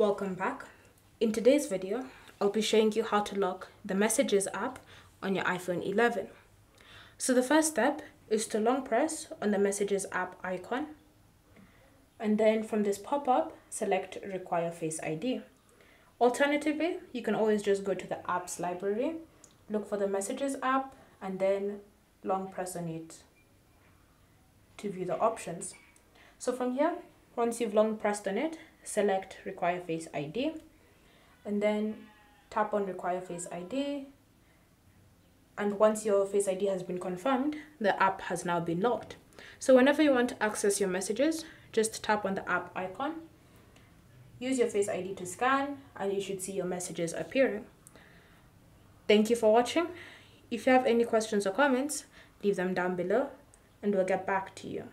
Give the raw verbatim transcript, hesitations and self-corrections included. Welcome back. In today's video, I'll be showing you how to lock the Messages app on your iPhone eleven. So the first step is to long press on the Messages app icon, and then from this pop-up, select Require Face I D. Alternatively, you can always just go to the apps library, look for the Messages app, and then long press on it to view the options. So from here, once you've long pressed on it, select Require Face I D, and then tap on Require Face I D. And once your Face I D has been confirmed, the app has now been locked. So whenever you want to access your messages, just tap on the app icon, use your Face I D to scan, and you should see your messages appearing. Thank you for watching. If you have any questions or comments, leave them down below and we'll get back to you.